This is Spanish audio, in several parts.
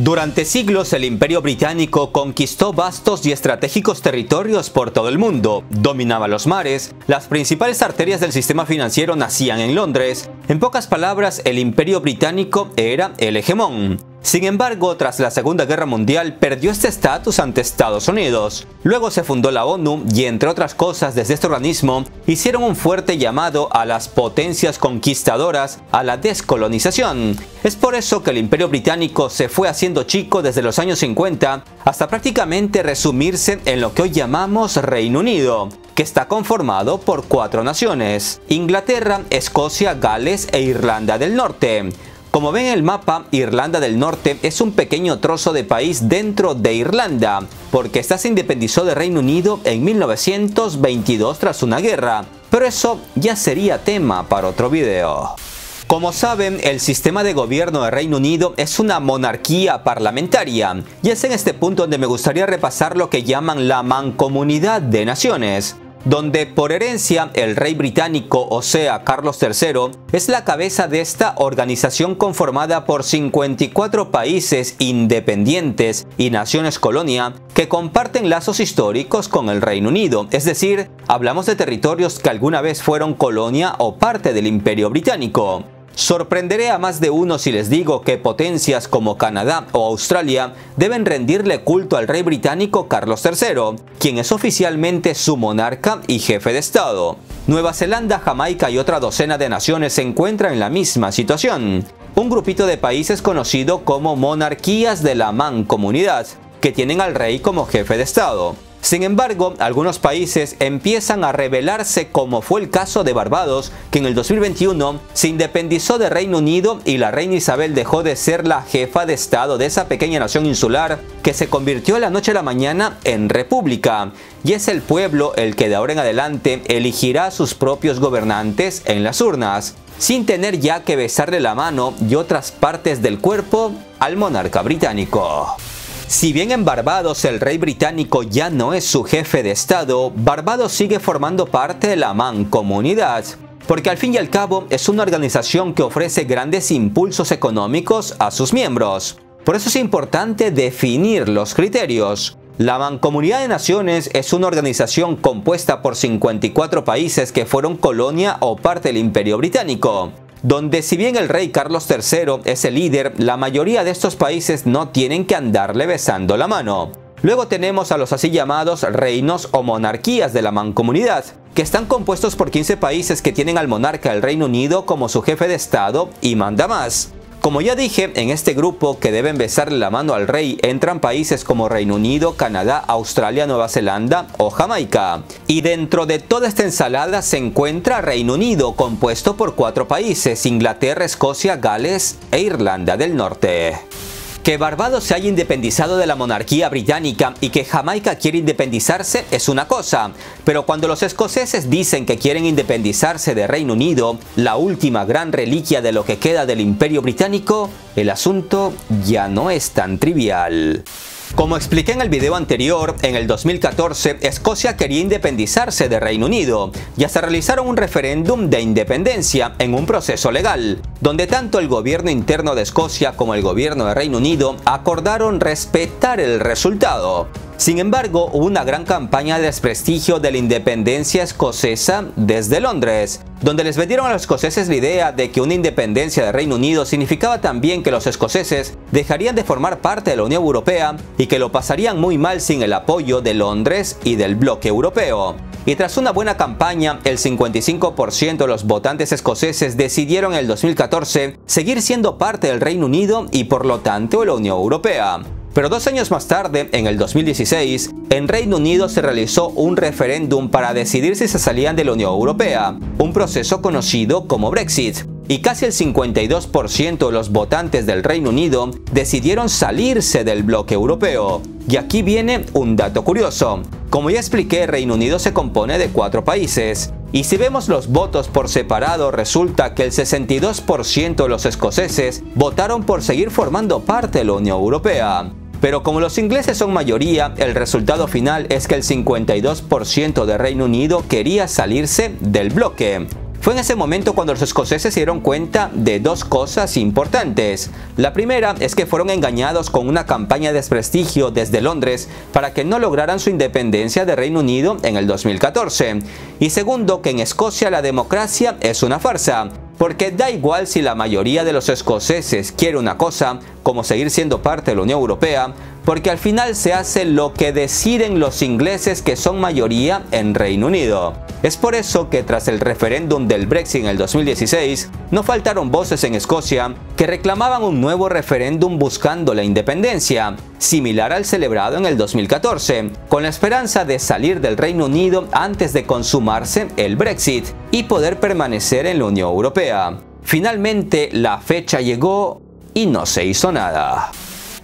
Durante siglos el Imperio Británico conquistó vastos y estratégicos territorios por todo el mundo, dominaba los mares, las principales arterias del sistema financiero nacían en Londres. En pocas palabras, el Imperio Británico era el hegemón. Sin embargo, tras la Segunda Guerra Mundial perdió este estatus ante Estados Unidos. Luego se fundó la ONU y, entre otras cosas, desde este organismo hicieron un fuerte llamado a las potencias conquistadoras a la descolonización. Es por eso que el Imperio Británico se fue haciendo chico desde los años 50 hasta prácticamente resumirse en lo que hoy llamamos Reino Unido, que está conformado por 4 naciones: Inglaterra, Escocia, Gales e Irlanda del Norte. Como ven en el mapa, Irlanda del Norte es un pequeño trozo de país dentro de Irlanda, porque ésta se independizó del Reino Unido en 1922 tras una guerra, pero eso ya sería tema para otro video. Como saben, el sistema de gobierno del Reino Unido es una monarquía parlamentaria, y es en este punto donde me gustaría repasar lo que llaman la mancomunidad de naciones, donde por herencia el rey británico, o sea Carlos III, es la cabeza de esta organización conformada por 54 países independientes y naciones colonia que comparten lazos históricos con el Reino Unido, es decir, hablamos de territorios que alguna vez fueron colonia o parte del Imperio Británico. Sorprenderé a más de uno si les digo que potencias como Canadá o Australia deben rendirle culto al rey británico Carlos III, quien es oficialmente su monarca y jefe de Estado. Nueva Zelanda, Jamaica y otra docena de naciones se encuentran en la misma situación, un grupito de países conocido como monarquías de la mancomunidad, que tienen al rey como jefe de Estado. Sin embargo, algunos países empiezan a rebelarse, como fue el caso de Barbados, que en el 2021 se independizó del Reino Unido y la reina Isabel dejó de ser la jefa de Estado de esa pequeña nación insular que se convirtió de la noche a la mañana en república, y es el pueblo el que de ahora en adelante elegirá a sus propios gobernantes en las urnas, sin tener ya que besarle la mano y otras partes del cuerpo al monarca británico. Si bien en Barbados el rey británico ya no es su jefe de Estado, Barbados sigue formando parte de la mancomunidad, porque al fin y al cabo es una organización que ofrece grandes impulsos económicos a sus miembros. Por eso es importante definir los criterios. La Mancomunidad de Naciones es una organización compuesta por 54 países que fueron colonia o parte del Imperio Británico, donde si bien el rey Carlos III es el líder, la mayoría de estos países no tienen que andarle besando la mano. Luego tenemos a los así llamados reinos o monarquías de la mancomunidad, que están compuestos por 15 países que tienen al monarca del Reino Unido como su jefe de Estado y manda más. Como ya dije, en este grupo que deben besarle la mano al rey entran países como Reino Unido, Canadá, Australia, Nueva Zelanda o Jamaica. Y dentro de toda esta ensalada se encuentra Reino Unido, compuesto por 4 países: Inglaterra, Escocia, Gales e Irlanda del Norte. Que Barbados se haya independizado de la monarquía británica y que Jamaica quiere independizarse es una cosa, pero cuando los escoceses dicen que quieren independizarse de Reino Unido, la última gran reliquia de lo que queda del Imperio Británico, el asunto ya no es tan trivial. Como expliqué en el video anterior, en el 2014 Escocia quería independizarse de Reino Unido y hasta realizaron un referéndum de independencia en un proceso legal, donde tanto el gobierno interno de Escocia como el gobierno de Reino Unido acordaron respetar el resultado. Sin embargo, hubo una gran campaña de desprestigio de la independencia escocesa desde Londres, donde les vendieron a los escoceses la idea de que una independencia del Reino Unido significaba también que los escoceses dejarían de formar parte de la Unión Europea y que lo pasarían muy mal sin el apoyo de Londres y del bloque europeo. Y tras una buena campaña, el 55% de los votantes escoceses decidieron en el 2014 seguir siendo parte del Reino Unido y por lo tanto de la Unión Europea. Pero 2 años más tarde, en el 2016, en Reino Unido se realizó un referéndum para decidir si se salían de la Unión Europea, un proceso conocido como Brexit, y casi el 52% de los votantes del Reino Unido decidieron salirse del bloque europeo. Y aquí viene un dato curioso. Como ya expliqué, Reino Unido se compone de 4 países. Y si vemos los votos por separado, resulta que el 62% de los escoceses votaron por seguir formando parte de la Unión Europea. Pero como los ingleses son mayoría, el resultado final es que el 52% de Reino Unido quería salirse del bloque. Fue en ese momento cuando los escoceses se dieron cuenta de dos cosas importantes. La primera es que fueron engañados con una campaña de desprestigio desde Londres para que no lograran su independencia del Reino Unido en el 2014. Y segundo, que en Escocia la democracia es una farsa. Porque da igual si la mayoría de los escoceses quiere una cosa, como seguir siendo parte de la Unión Europea, porque al final se hace lo que deciden los ingleses, que son mayoría en Reino Unido. Es por eso que tras el referéndum del Brexit en el 2016, no faltaron voces en Escocia que reclamaban un nuevo referéndum buscando la independencia, similar al celebrado en el 2014, con la esperanza de salir del Reino Unido antes de consumarse el Brexit y poder permanecer en la Unión Europea. Finalmente, la fecha llegó y no se hizo nada.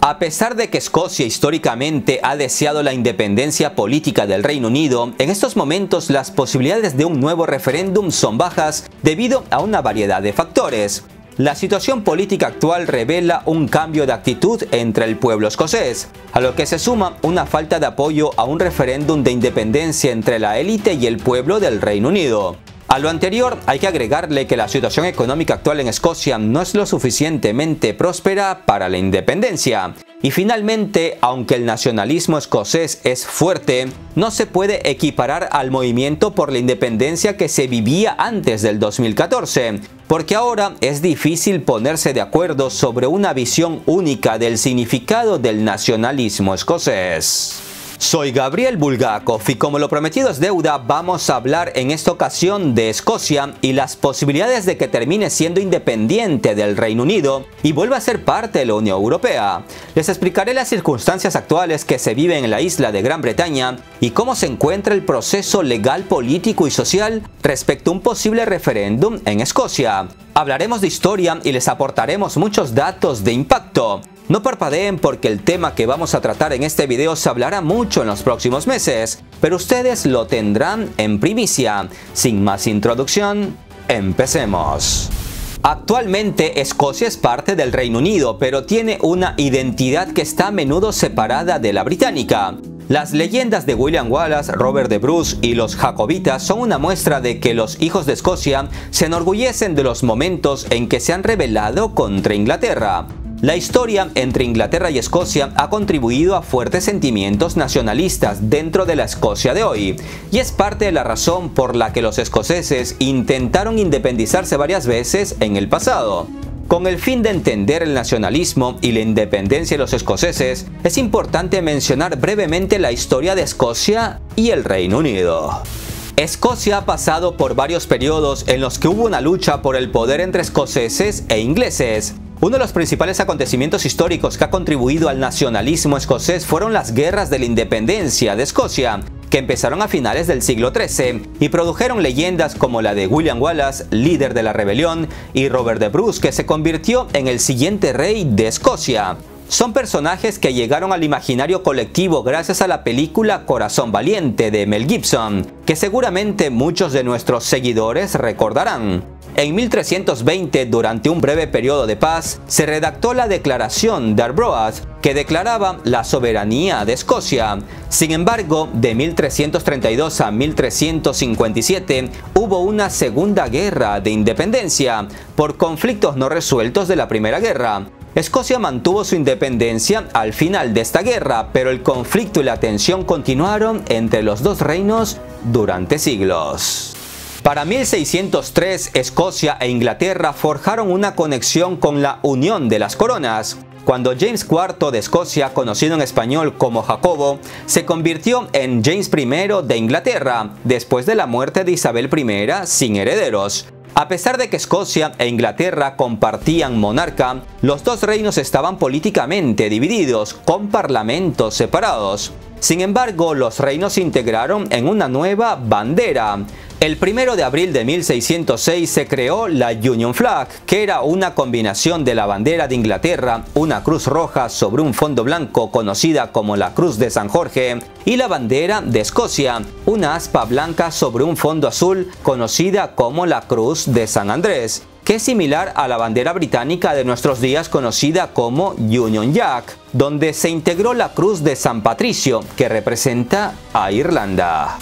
A pesar de que Escocia históricamente ha deseado la independencia política del Reino Unido, en estos momentos las posibilidades de un nuevo referéndum son bajas debido a una variedad de factores. La situación política actual revela un cambio de actitud entre el pueblo escocés, a lo que se suma una falta de apoyo a un referéndum de independencia entre la élite y el pueblo del Reino Unido. A lo anterior hay que agregarle que la situación económica actual en Escocia no es lo suficientemente próspera para la independencia. Y finalmente, aunque el nacionalismo escocés es fuerte, no se puede equiparar al movimiento por la independencia que se vivía antes del 2014, porque ahora es difícil ponerse de acuerdo sobre una visión única del significado del nacionalismo escocés. Soy Gabriel Bulgakov y como lo prometido es deuda, vamos a hablar en esta ocasión de Escocia y las posibilidades de que termine siendo independiente del Reino Unido y vuelva a ser parte de la Unión Europea. Les explicaré las circunstancias actuales que se viven en la isla de Gran Bretaña y cómo se encuentra el proceso legal, político y social respecto a un posible referéndum en Escocia. Hablaremos de historia y les aportaremos muchos datos de impacto. No parpadeen porque el tema que vamos a tratar en este video se hablará mucho en los próximos meses, pero ustedes lo tendrán en primicia. Sin más introducción, empecemos. Actualmente Escocia es parte del Reino Unido, pero tiene una identidad que está a menudo separada de la británica. Las leyendas de William Wallace, Robert de Bruce y los jacobitas son una muestra de que los hijos de Escocia se enorgullecen de los momentos en que se han rebelado contra Inglaterra. La historia entre Inglaterra y Escocia ha contribuido a fuertes sentimientos nacionalistas dentro de la Escocia de hoy, y es parte de la razón por la que los escoceses intentaron independizarse varias veces en el pasado. Con el fin de entender el nacionalismo y la independencia de los escoceses, es importante mencionar brevemente la historia de Escocia y el Reino Unido. Escocia ha pasado por varios periodos en los que hubo una lucha por el poder entre escoceses e ingleses. Uno de los principales acontecimientos históricos que ha contribuido al nacionalismo escocés fueron las guerras de la independencia de Escocia, que empezaron a finales del siglo XIII y produjeron leyendas como la de William Wallace, líder de la rebelión, y Robert de Bruce, que se convirtió en el siguiente rey de Escocia. Son personajes que llegaron al imaginario colectivo gracias a la película Corazón Valiente de Mel Gibson, que seguramente muchos de nuestros seguidores recordarán. En 1320, durante un breve periodo de paz, se redactó la Declaración de Arbroath, que declaraba la soberanía de Escocia. Sin embargo, de 1332 a 1357 hubo una segunda guerra de independencia por conflictos no resueltos de la Primera Guerra. Escocia mantuvo su independencia al final de esta guerra, pero el conflicto y la tensión continuaron entre los dos reinos durante siglos. Para 1603, Escocia e Inglaterra forjaron una conexión con la Unión de las Coronas, cuando James IV de Escocia, conocido en español como Jacobo, se convirtió en James I de Inglaterra, después de la muerte de Isabel I sin herederos. A pesar de que Escocia e Inglaterra compartían monarca, los dos reinos estaban políticamente divididos, con parlamentos separados. Sin embargo, los reinos se integraron en una nueva bandera. El 1 de abril de 1606 se creó la Union Flag, que era una combinación de la bandera de Inglaterra, una cruz roja sobre un fondo blanco conocida como la Cruz de San Jorge, y la bandera de Escocia, una aspa blanca sobre un fondo azul conocida como la Cruz de San Andrés, que es similar a la bandera británica de nuestros días conocida como Union Jack, donde se integró la Cruz de San Patricio, que representa a Irlanda.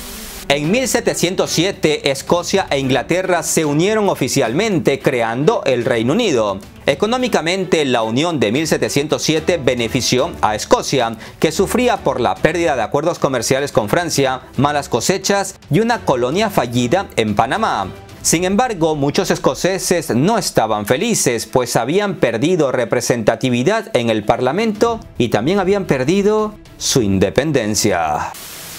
En 1707, Escocia e Inglaterra se unieron oficialmente creando el Reino Unido. Económicamente, la unión de 1707 benefició a Escocia, que sufría por la pérdida de acuerdos comerciales con Francia, malas cosechas y una colonia fallida en Panamá. Sin embargo, muchos escoceses no estaban felices, pues habían perdido representatividad en el Parlamento y también habían perdido su independencia.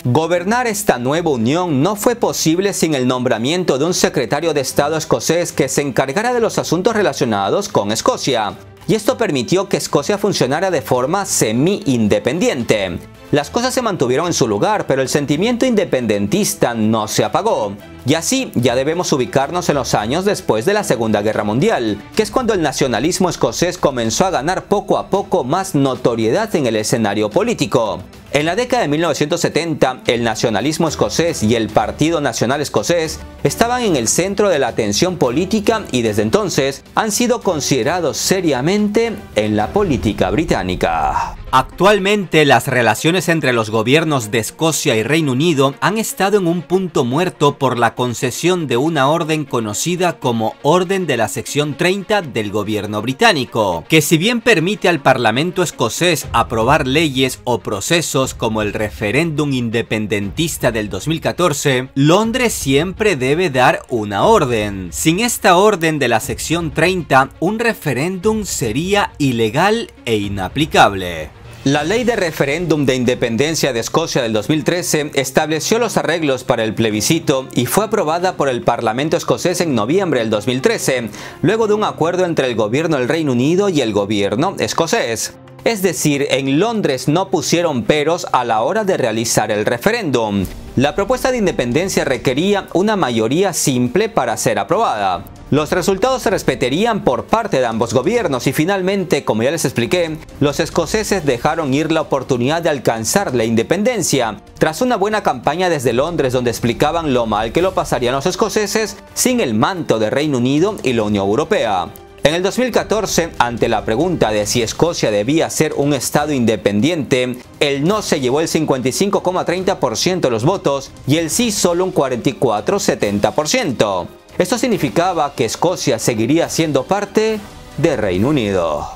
Gobernar esta nueva unión no fue posible sin el nombramiento de un secretario de Estado escocés que se encargara de los asuntos relacionados con Escocia, y esto permitió que Escocia funcionara de forma semi-independiente. Las cosas se mantuvieron en su lugar, pero el sentimiento independentista no se apagó. Y así ya debemos ubicarnos en los años después de la Segunda Guerra Mundial, que es cuando el nacionalismo escocés comenzó a ganar poco a poco más notoriedad en el escenario político. En la década de 1970, el nacionalismo escocés y el Partido Nacional Escocés estaban en el centro de la atención política y desde entonces han sido considerados seriamente en la política británica. Actualmente, las relaciones entre los gobiernos de Escocia y Reino Unido han estado en un punto muerto por la concesión de una orden conocida como Orden de la Sección 30 del gobierno británico, que si bien permite al Parlamento escocés aprobar leyes o procesos como el referéndum independentista del 2014, Londres siempre debe dar una orden. Sin esta Orden de la Sección 30, un referéndum sería ilegal e inaplicable. La Ley de Referéndum de Independencia de Escocia del 2013 estableció los arreglos para el plebiscito y fue aprobada por el Parlamento escocés en noviembre del 2013, luego de un acuerdo entre el gobierno del Reino Unido y el gobierno escocés. Es decir, en Londres no pusieron peros a la hora de realizar el referéndum. La propuesta de independencia requería una mayoría simple para ser aprobada. Los resultados se respetarían por parte de ambos gobiernos y finalmente, como ya les expliqué, los escoceses dejaron ir la oportunidad de alcanzar la independencia, tras una buena campaña desde Londres donde explicaban lo mal que lo pasarían los escoceses sin el manto de Reino Unido y la Unión Europea. En el 2014, ante la pregunta de si Escocia debía ser un estado independiente, el no se llevó el 55,30% de los votos y el sí solo un 44,70%. Esto significaba que Escocia seguiría siendo parte de Reino Unido.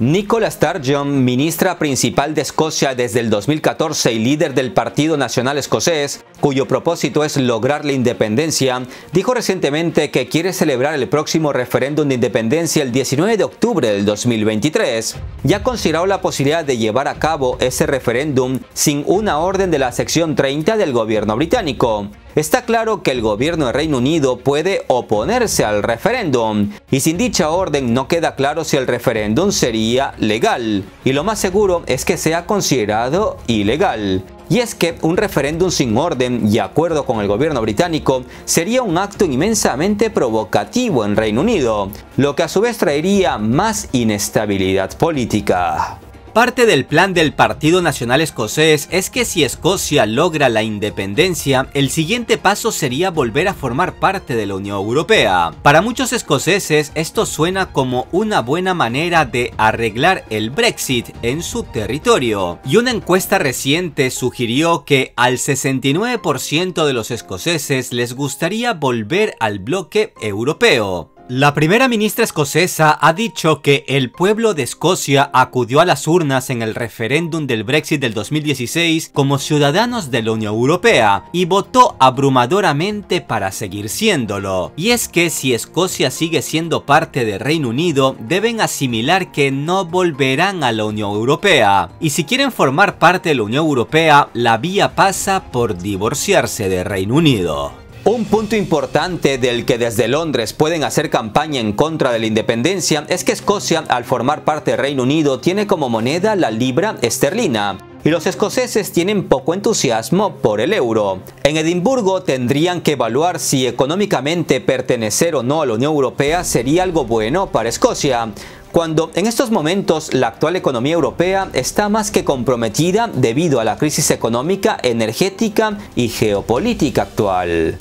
Nicola Sturgeon, ministra principal de Escocia desde el 2014 y líder del Partido Nacional Escocés, cuyo propósito es lograr la independencia, dijo recientemente que quiere celebrar el próximo referéndum de independencia el 19 de octubre del 2023. Ya ha considerado la posibilidad de llevar a cabo ese referéndum sin una orden de la sección 30 del gobierno británico. Está claro que el gobierno del Reino Unido puede oponerse al referéndum, y sin dicha orden no queda claro si el referéndum sería legal, y lo más seguro es que sea considerado ilegal. Y es que un referéndum sin orden y acuerdo con el gobierno británico sería un acto inmensamente provocativo en Reino Unido, lo que a su vez traería más inestabilidad política. Parte del plan del Partido Nacional Escocés es que si Escocia logra la independencia, el siguiente paso sería volver a formar parte de la Unión Europea. Para muchos escoceses, esto suena como una buena manera de arreglar el Brexit en su territorio. Y una encuesta reciente sugirió que al 69% de los escoceses les gustaría volver al bloque europeo. La primera ministra escocesa ha dicho que el pueblo de Escocia acudió a las urnas en el referéndum del Brexit del 2016 como ciudadanos de la Unión Europea y votó abrumadoramente para seguir siéndolo. Y es que si Escocia sigue siendo parte del Reino Unido, deben asimilar que no volverán a la Unión Europea. Y si quieren formar parte de la Unión Europea, la vía pasa por divorciarse del Reino Unido. Un punto importante del que desde Londres pueden hacer campaña en contra de la independencia es que Escocia, al formar parte del Reino Unido, tiene como moneda la libra esterlina. Y los escoceses tienen poco entusiasmo por el euro. En Edimburgo tendrían que evaluar si económicamente pertenecer o no a la Unión Europea sería algo bueno para Escocia, cuando en estos momentos la actual economía europea está más que comprometida debido a la crisis económica, energética y geopolítica actual.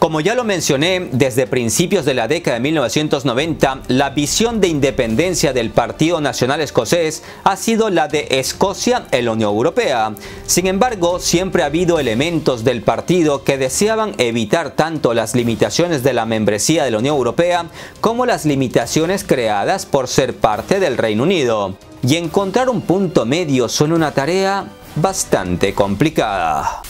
Como ya lo mencioné, desde principios de la década de 1990, la visión de independencia del Partido Nacional Escocés ha sido la de Escocia en la Unión Europea. Sin embargo, siempre ha habido elementos del partido que deseaban evitar tanto las limitaciones de la membresía de la Unión Europea como las limitaciones creadas por ser parte del Reino Unido. Y encontrar un punto medio son una tarea bastante complicada.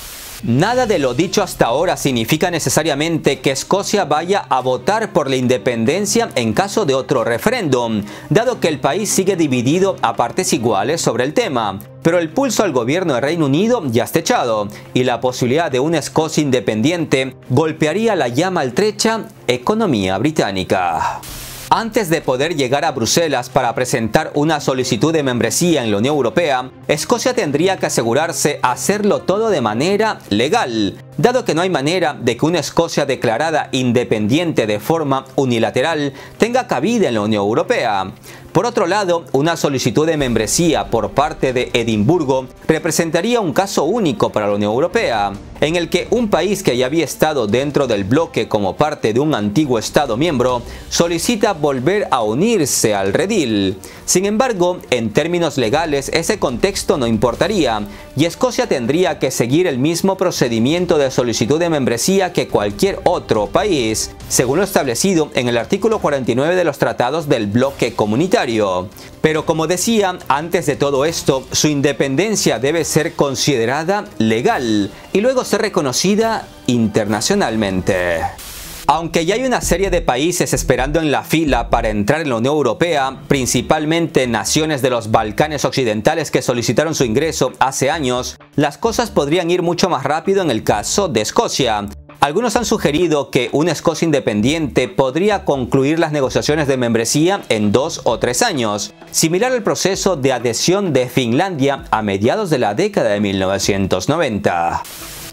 Nada de lo dicho hasta ahora significa necesariamente que Escocia vaya a votar por la independencia en caso de otro referéndum, dado que el país sigue dividido a partes iguales sobre el tema. Pero el pulso al gobierno del Reino Unido ya está echado, y la posibilidad de una Escocia independiente golpearía la ya maltrecha economía británica. Antes de poder llegar a Bruselas para presentar una solicitud de membresía en la Unión Europea, Escocia tendría que asegurarse hacerlo todo de manera legal, dado que no hay manera de que una Escocia declarada independiente de forma unilateral tenga cabida en la Unión Europea. Por otro lado, una solicitud de membresía por parte de Edimburgo representaría un caso único para la Unión Europea, en el que un país que ya había estado dentro del bloque como parte de un antiguo Estado miembro solicita volver a unirse al redil. Sin embargo, en términos legales ese contexto no importaría, y Escocia tendría que seguir el mismo procedimiento de solicitud de membresía que cualquier otro país, según lo establecido en el artículo 49 de los tratados del bloque comunitario. Pero como decía, antes de todo esto, su independencia debe ser considerada legal y luego ser reconocida internacionalmente. Aunque ya hay una serie de países esperando en la fila para entrar en la Unión Europea, principalmente naciones de los Balcanes occidentales que solicitaron su ingreso hace años, las cosas podrían ir mucho más rápido en el caso de Escocia. Algunos han sugerido que una Escocia independiente podría concluir las negociaciones de membresía en 2 o 3 años, similar al proceso de adhesión de Finlandia a mediados de la década de 1990.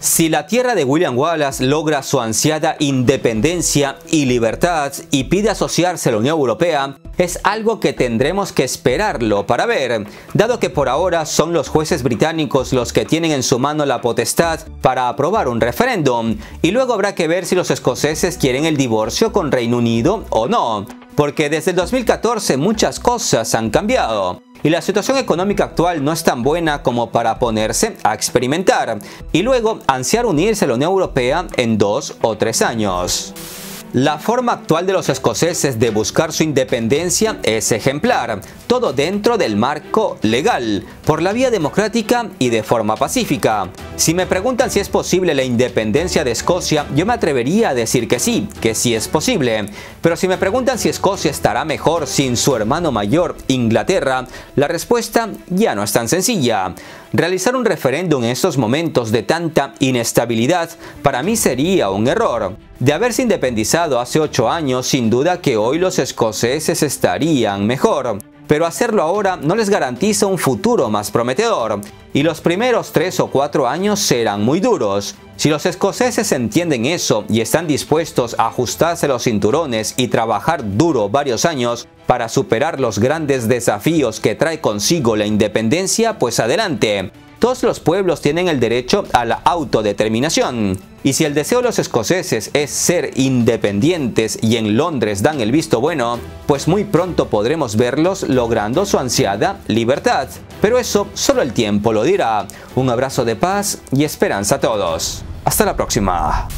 Si la tierra de William Wallace logra su ansiada independencia y libertad y pide asociarse a la Unión Europea, es algo que tendremos que esperarlo para ver, dado que por ahora son los jueces británicos los que tienen en su mano la potestad para aprobar un referéndum, y luego habrá que ver si los escoceses quieren el divorcio con Reino Unido o no, porque desde el 2014 muchas cosas han cambiado. Y la situación económica actual no es tan buena como para ponerse a experimentar y luego ansiar unirse a la Unión Europea en 2 o 3 años. La forma actual de los escoceses de buscar su independencia es ejemplar, todo dentro del marco legal, por la vía democrática y de forma pacífica. Si me preguntan si es posible la independencia de Escocia, yo me atrevería a decir que sí es posible. Pero si me preguntan si Escocia estará mejor sin su hermano mayor, Inglaterra, la respuesta ya no es tan sencilla. Realizar un referéndum en estos momentos de tanta inestabilidad para mí sería un error. De haberse independizado hace 8 años, sin duda que hoy los escoceses estarían mejor. Pero hacerlo ahora no les garantiza un futuro más prometedor, y los primeros 3 o 4 años serán muy duros. Si los escoceses entienden eso y están dispuestos a ajustarse los cinturones y trabajar duro varios años para superar los grandes desafíos que trae consigo la independencia, pues adelante. Todos los pueblos tienen el derecho a la autodeterminación. Y si el deseo de los escoceses es ser independientes y en Londres dan el visto bueno, pues muy pronto podremos verlos logrando su ansiada libertad. Pero eso solo el tiempo lo dirá. Un abrazo de paz y esperanza a todos. Hasta la próxima.